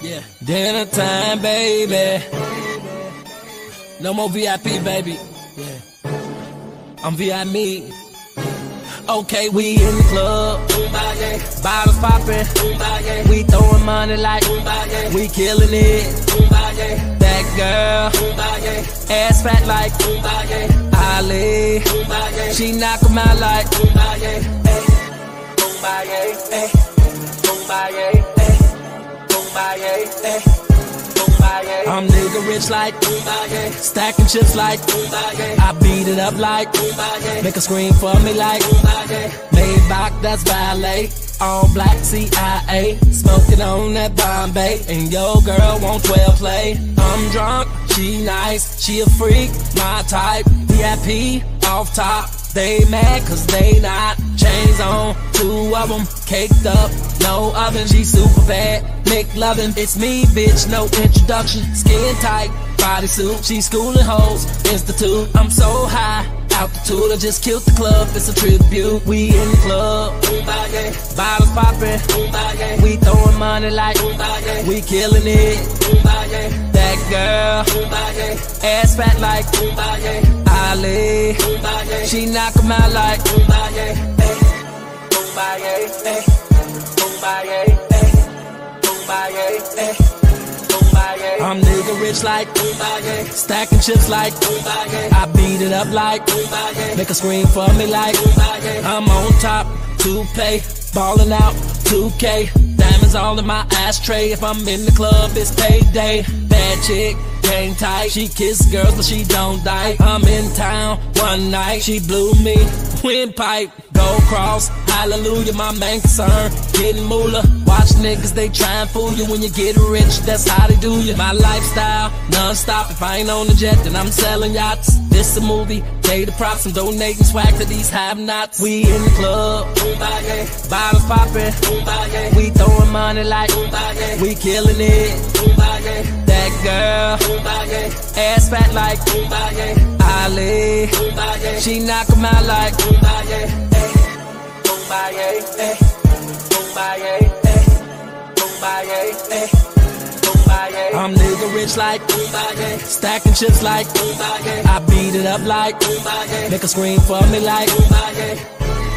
Yeah. Dinner time, baby. No more VIP, baby. Yeah. I'm VIP. Okay, we in the club. Boombaye. Bottles popping. Boombaye. We throwing money like Boombaye. We killing it. Boombaye. That girl. Boombaye. Ass fat like Boombaye. Ali. Boombaye. She knock 'em out like Boombaye. Boombaye. Hey. Boombaye. I'm nigga rich like Boombaye, stacking chips like Boombaye. I beat it up like Boombaye, make a scream for me like Boombaye. Maybach, that's valet, all black CIA, smoking on that Bombay, and your girl won't 12 play. I'm drunk, she nice, she a freak, my type, VIP, off top. They mad cause they not. Chains on, two of them, caked up, no oven. She super bad, make lovin'. It's me, bitch, no introduction. Skin tight, body suit. She schooling hoes, institute. I'm so high, altitude. I just killed the club, it's a tribute. We in the club, Boombaye. Bottles poppin', Boombaye. We throwin' money like Boombaye. We killin' it, Boombaye. That girl, Boombaye. Ass fat like Boombaye. Ali, Boombaye. She knock 'em out like Boombaye, ay. Boombaye, ay. Boombaye, ay. Boombaye, ay. Boombaye. I'm nigga rich like Boombaye, stacking chips like Boombaye. I beat it up like Boombaye, make a scream for me like Boombaye. I'm on top, toupee, ballin' out, 2K. Diamonds all in my ashtray. If I'm in the club, it's payday. Bad chick, gang tight. She kiss girls, but she don't die. I'm in town one night. She blew me, windpipe, gold cross, hallelujah. My main concern, getting moolah. Watch niggas, they try and fool you. When you get rich, that's how they do you. My lifestyle, non-stop. If I ain't on the jet, then I'm selling yachts. This a movie, pay the props. I'm donating swag to these have-nots. We in the club, Boombaye. Bottles popping, Boombaye. We throwing money like Boombaye. We killing it, Boombaye. That girl, Boombaye. Ass fat like Boombaye. Ali, Boombaye. She knock 'em out like Boombaye, ay. Boombaye, ay. Boombaye, ay. Boombaye, ay. Boombaye. I'm nigga rich like Boombaye, stacking chips like Boombaye. I beat it up like Boombaye, make a scream for me like Boombaye.